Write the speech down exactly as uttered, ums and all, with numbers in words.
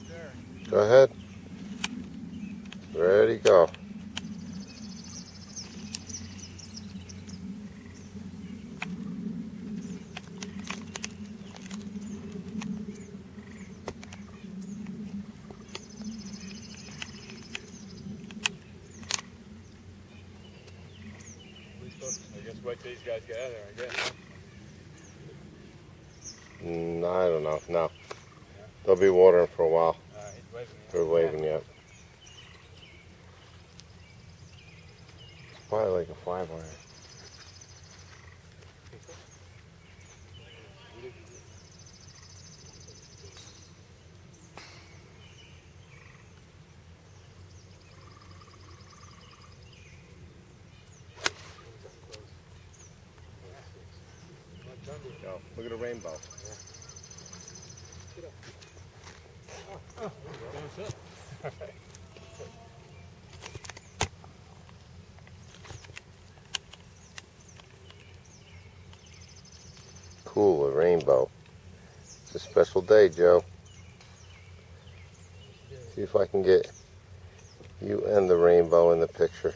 up there. Go ahead. Ready, go. Just wait till these guys get out of there, I guess. Mm, I don't know. No. Yeah. They'll be watering for a while. Uh, he's waving you. They're waving you up. It's probably like a five iron. Go. Look at the rainbow. Yeah. Oh, oh. All right. Cool, a rainbow. It's a special day, Joe. See if I can get you and the rainbow in the picture.